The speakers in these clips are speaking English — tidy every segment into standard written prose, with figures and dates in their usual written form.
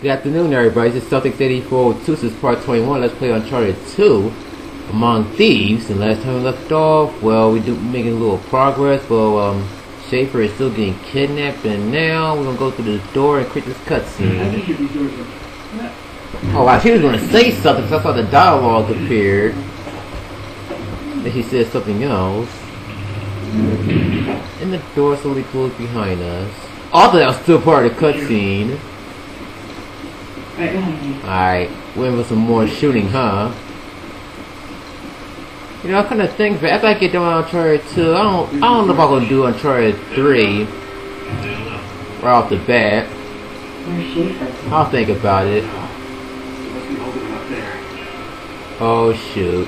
Good afternoon, everybody. This is Celtics8402. This is part 21. Let's play Uncharted 2, Among Thieves. And last time we left off, well, we're making a little progress. Well, Schaefer is still getting kidnapped, and now we're gonna go through this door and create this cutscene. I think you'd be doing it. Oh, wow, she was gonna say something because I saw the dialogue appeared. Then she said something else. And the door slowly closed behind us. Also, that was still part of the cutscene. Alright, waiting for some more shooting, huh? You know, I kinda think, but after I get done with Uncharted 2, I don't know if I'm gonna do Uncharted 3 right off the bat. I'll think about it. Oh shoot.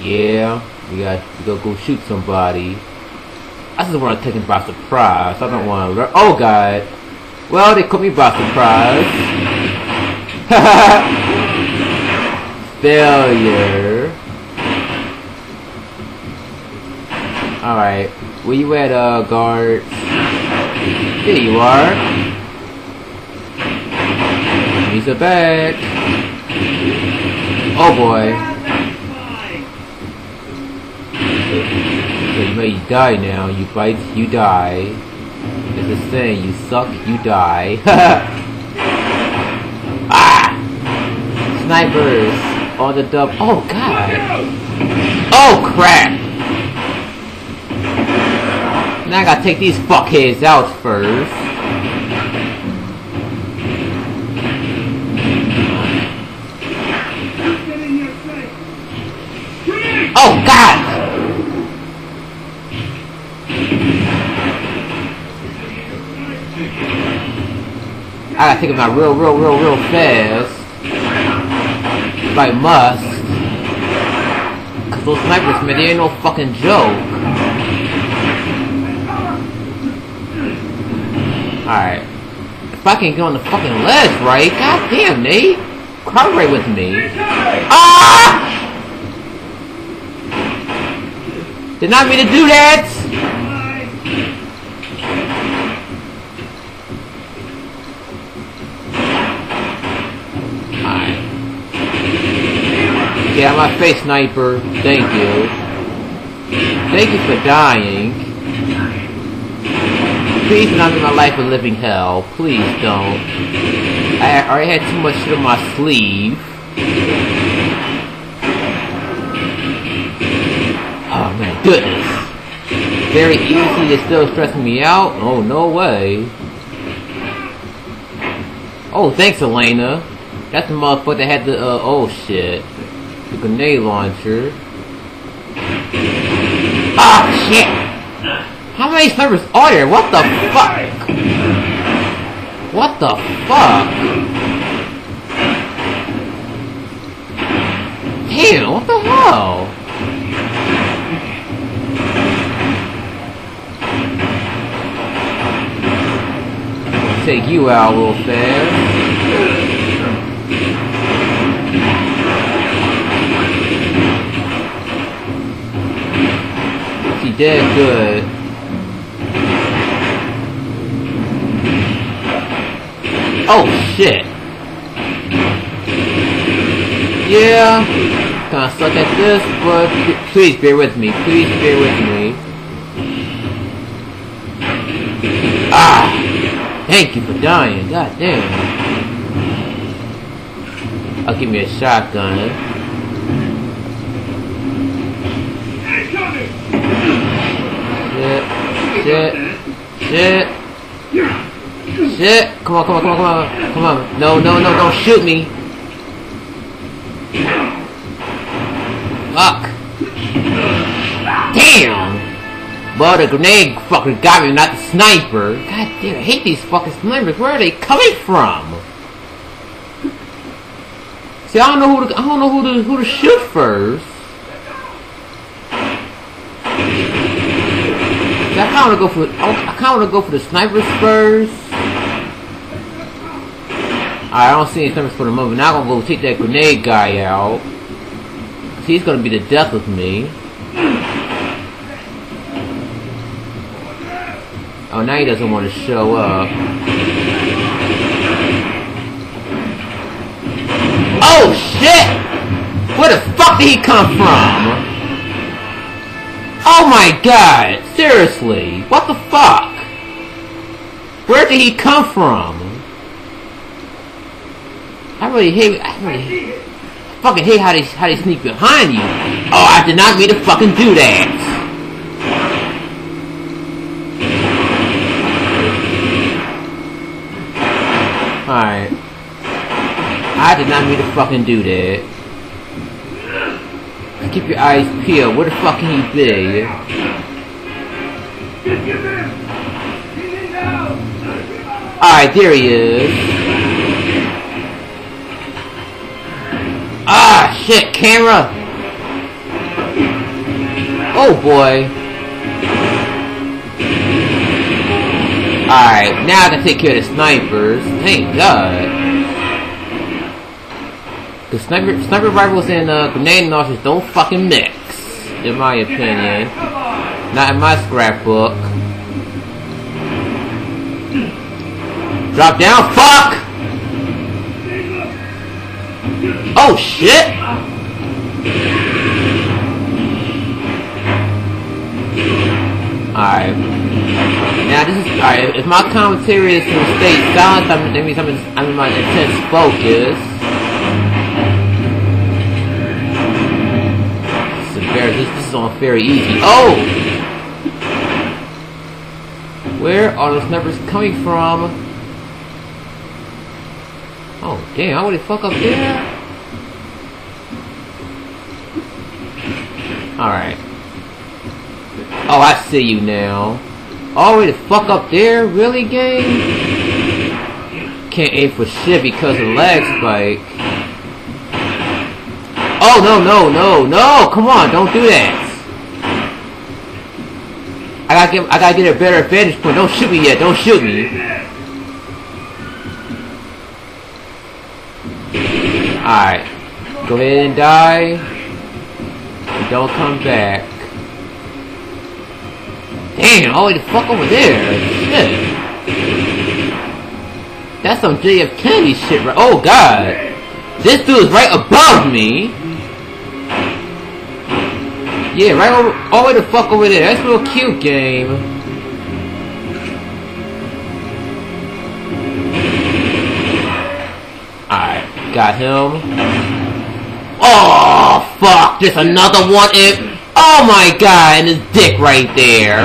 Yeah, we gotta go shoot somebody. I just wanna take him by surprise. I don't wanna alert. Oh god! Well, they caught me by surprise. Failure. Alright, where you at, guards? There you are. He's a back. Oh boy. So you die now. You fight, you die. It's the saying, you suck, you die. Ah! Snipers on the dub. Oh god! Oh crap! Now I gotta take these fuckheads out first. Oh god! I gotta take him out real fast. If I must. Cause those snipers, man, they ain't no fucking joke. Alright. If I can get on the fucking ledge, right? God damn, Nate. Come right with me. Ah! Did not mean to do that! Yeah, my face sniper. Thank you. Thank you for dying. Please do not make my life a living hell. Please don't. I already had too much shit on my sleeve. Oh my goodness. Very easy. It's still stressing me out. Oh, no way. Oh, thanks, Elena. That's the motherfucker that had the, oh shit. The grenade launcher. Ah, oh, shit! How many snipers are there? What the fuck? What the fuck? Damn, what the hell? I'll take you out real fast. Dead good. Oh shit. Yeah. Kinda suck at this, but please bear with me. Please bear with me. Ah! Thank you for dying. God damn. I'll give me a shotgun. Shit, shit, shit, come on, no, don't shoot me. Fuck. Damn! Well, the grenade fucking got me, not the sniper. God damn, I hate these fucking snipers. Where are they coming from? See, I don't know who to shoot first. I kinda wanna go for the snipers first. Alright, I don't see any snipers for the moment. Now I'm gonna go take that grenade guy out. Cause he's gonna be the death of me. Oh, now he doesn't wanna show up. Oh shit! Where the fuck did he come from? Oh my god! Seriously, what the fuck? Where did he come from? I really fucking hate how they sneak behind you. Oh, I did not mean to fucking do that. Alright. I did not mean to fucking do that. Keep your eyes peeled. Where the fuck can he be? Alright, there he is. Ah, shit, camera! Oh boy. Alright, now I can take care of the snipers. Thank God. The sniper rifles and grenade launchers don't fucking mix, in my opinion. Not in my scrapbook. Drop down, fuck! Oh shit! Alright. Now this is alright. If my commentary is to stay silent, that means I'm in my intense focus. This is all very easy. Oh, where are those numbers coming from? Oh damn! I want to fuck up there. All right. Oh, I see you now. All the way the fuck up there? Really, game? Can't aim for shit because of lag spike. Oh, no, no, no, no! Come on, don't do that! I gotta get a better vantage point. Don't shoot me yet, don't shoot me! Alright. Go ahead and die. And don't come back. Damn, all the way the fuck over there. Shit. That's some JF Kennedy shit, right? Oh god. This dude's right above me. Yeah, right over, all the way the fuck over there. That's a little cute game. Alright, got him. Oh fuck, there's another one in. Oh my god, and his dick right there.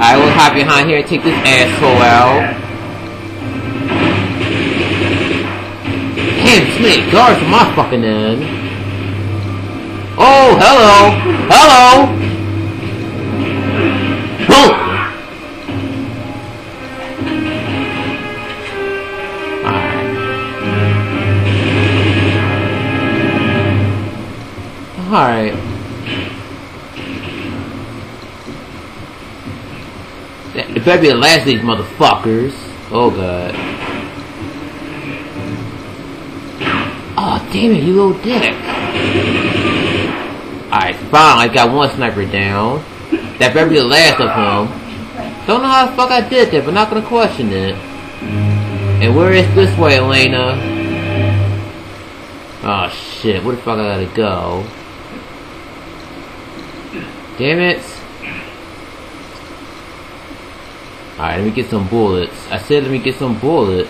I will hop behind here and take this asshole out. Damn, snake guards from my fucking end. Oh, hello! Hello! Boom! Alright. Alright. It better be the last of these motherfuckers. Oh god. Oh damn it, you little dick. Alright, finally I got one sniper down. That better be the last of them. Don't know how the fuck I did that, but not gonna question it. And where is this way, Elena? Oh shit, where the fuck I gotta go? Damn it. Alright, let me get some bullets. I said let me get some bullets.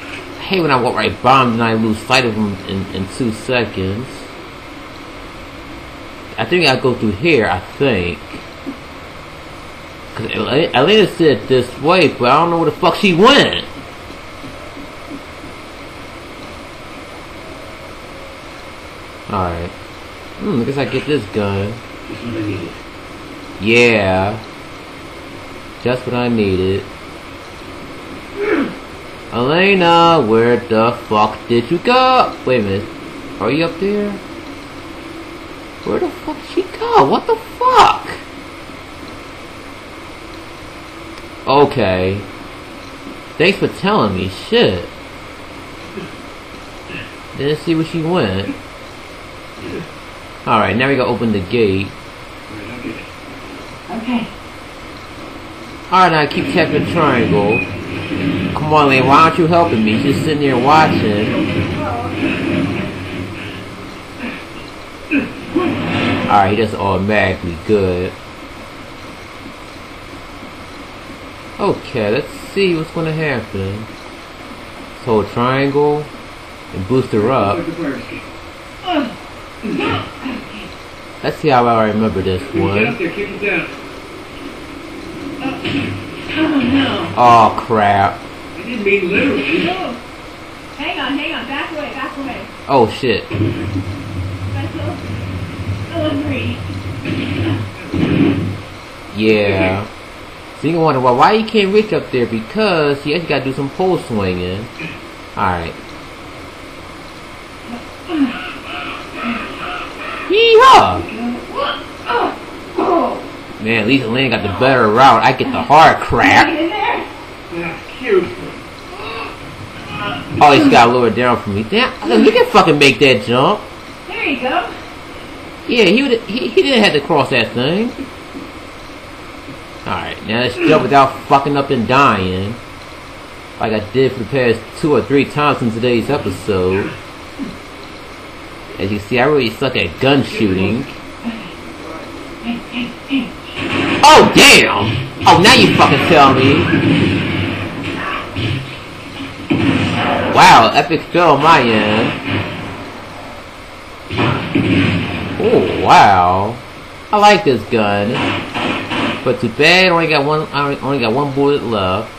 I hate when I walk right by them and I lose sight of them in 2 seconds. I think I go through here, I think. Cause Elena said this way, but I don't know where the fuck she went! Alright. I guess I get this gun. Yeah. Just what I needed. Elena, where the fuck did you go? Wait a minute. Are you up there? Where the fuck did she go? What the fuck? Okay. Thanks for telling me. Shit. Didn't see where she went. Alright, now we gotta open the gate. Okay. Alright, I keep tapping the triangle. Come on, Lane, why aren't you helping me? Just sitting there watching. Alright, he doesn't automatically good. Okay, let's see what's gonna happen. Let's hold triangle and boost her up. Let's see how I remember this one. Oh crap. I didn't mean literally. Hang on, hang on, back away, back away. Oh shit. Yeah. So you can wonder why he can't reach up there, because he actually got to do some pole swinging. Alright. Yeehaw! Man, at least Elena got the better route. I get the hard crap. Oh, he's got to lower down for me. Damn, he can fucking make that jump. There you go. Yeah, he didn't have to cross that thing. Alright, now let's jump without fucking up and dying. Like I did for the past 2 or 3 times in today's episode. As you see, I really suck at gun shooting. Oh, damn! Oh, now you fucking tell me! Wow, epic fail on my end. Oh wow, I like this gun, but too bad I only got one bullet left.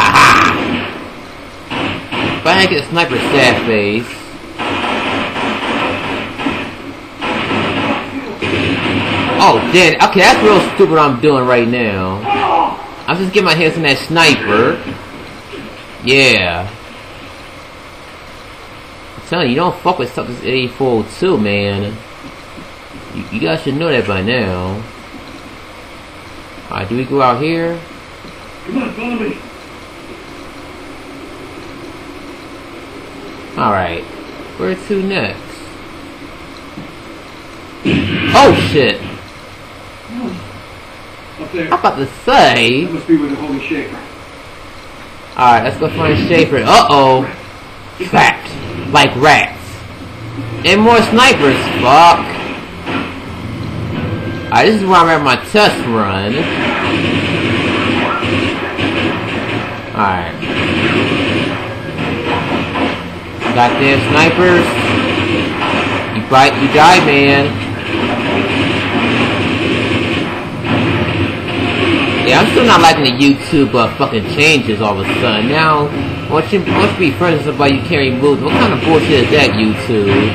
Aha! But I get a sniper sad face. Oh damn! Okay, that's real stupid. I'm doing right now. I'm just getting my hands on that sniper. Yeah. I'm telling you, you don't fuck with Celtics8402, man. You guys should know that by now. Alright, do we go out here? Come on, follow me. Alright, where to next? Oh shit! Up there. I'm about to say. That must be where the holy Schaefer. Alright, let's go find Schaefer. Uh oh! Trapped. Like rats. And more snipers, fuck. Alright, this is where I'm at my test run. Alright. Goddamn snipers. You die, man. Yeah, I'm still not liking the YouTube fucking changes all of a sudden. Now, once you be friends with somebody you can't remove, what kind of bullshit is that, YouTube?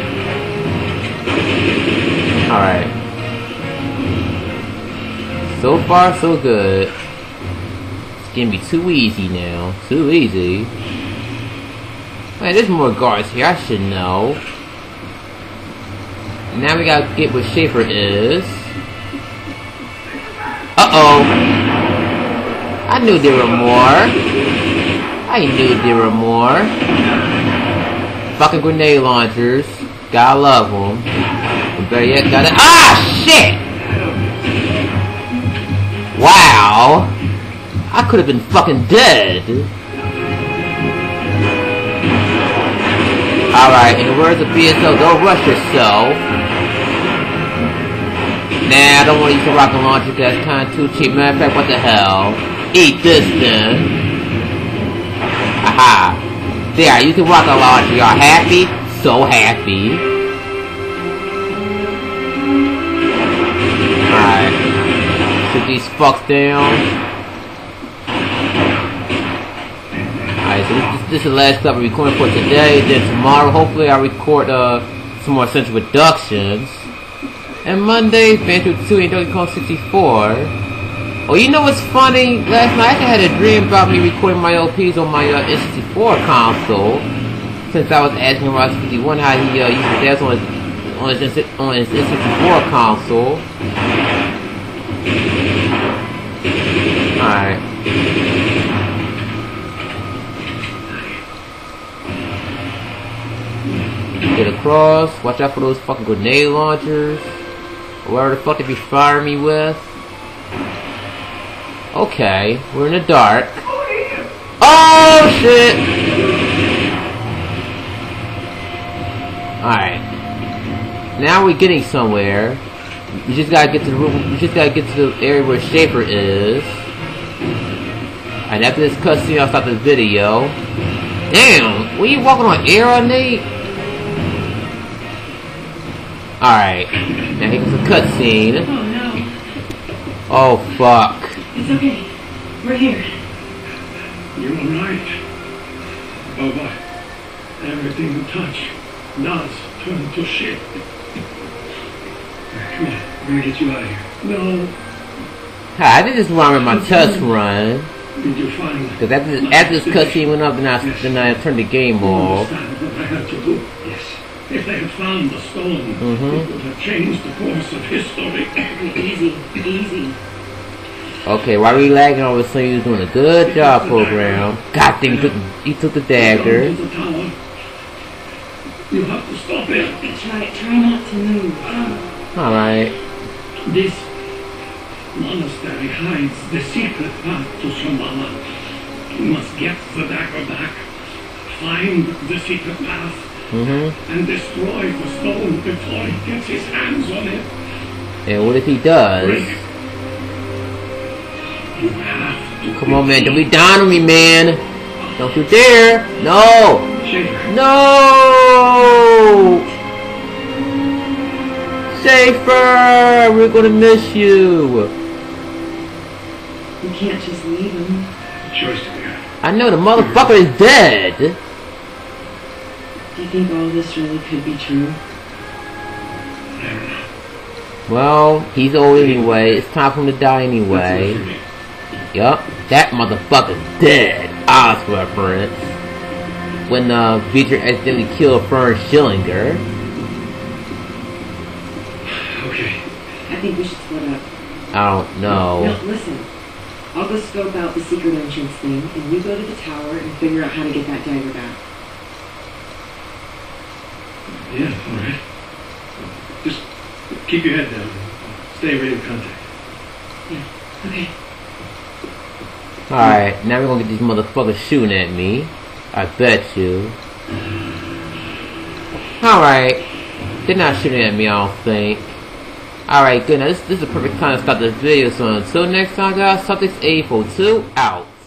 Alright. So far, so good. It's gonna be too easy now. Too easy. Man, there's more guards here, I should know. Now we gotta get what Schaefer is. Uh-oh! I knew there were more! I knew there were more. Fucking grenade launchers. Gotta love them. Better yet, gotta. Ah, shit! Wow! I could have been fucking dead. Alright, in the words of BSO, don't rush yourself. Nah, I don't want to use a rocket launcher because that's kinda too cheap. Matter of fact, what the hell? Eat this then. Aha! There, you can walk a launcher. Y'all happy? So happy. Alright. Sit these fucks down. Alright, so this is the last clip I'm recording for today. Then tomorrow, hopefully, I'll record some more Central Productions. And Monday, Uncharted 2 and Donkey Kong 64. Oh, you know what's funny? Last night I had a dream about me recording my LPs on my N64 console. Since I was asking Ross 51 how he used to dance on his N64 console. Alright. Get across. Watch out for those fucking grenade launchers. Whatever the fuck they be firing me with. Okay, we're in the dark. Oh shit! Alright. Now we're getting somewhere. We just gotta get to the room. We just gotta get to the area where Schaefer is. And after this cutscene, I'll stop the video. Damn! Were you walking on air on Nate? Alright. Now here comes the cutscene. Oh no. Oh fuck. It's okay. We're here. You're right. Oh boy. Everything you touch does turn to shit. Come on. We're gonna get you out of here. No. Hi, I did this run with my test run. Did you find it? Because after this cutscene went up, then I turned the game off. Yes. If they had found the stone, it would have changed the course of history. Easy. Easy. Okay, why are we lagging all of a sudden? He was doing a good job, program. God damn, he took the dagger. You have to stop it. Try not to move. Alright. This monastery hides the secret path to Shambala. You must get the dagger back, find the secret path, and destroy the stone before he gets his hands on it. And what if he does? Come on, man. Don't be down on me, man. Don't you dare. No. No. Schaefer, we're going to miss you. You can't just leave him. I know the motherfucker is dead. Do you think all this really could be true? Well, he's old anyway. It's time for him to die anyway. Yup, that motherfucker's dead. I swear, friends. When Beecher accidentally killed Fern Schillinger. Okay. I think we should split up. I don't know. No, listen. I'll go scope out the secret entrance thing, and you go to the tower and figure out how to get that dagger back. Yeah, alright. Just keep your head down. Stay ready to contact. Yeah, okay. Alright, now we're gonna get these motherfuckers shooting at me. I bet you. Alright. They're not shooting at me, I don't think. Alright, good. Now this is the perfect time to stop this video. So until next time, guys, Celtics8402 out.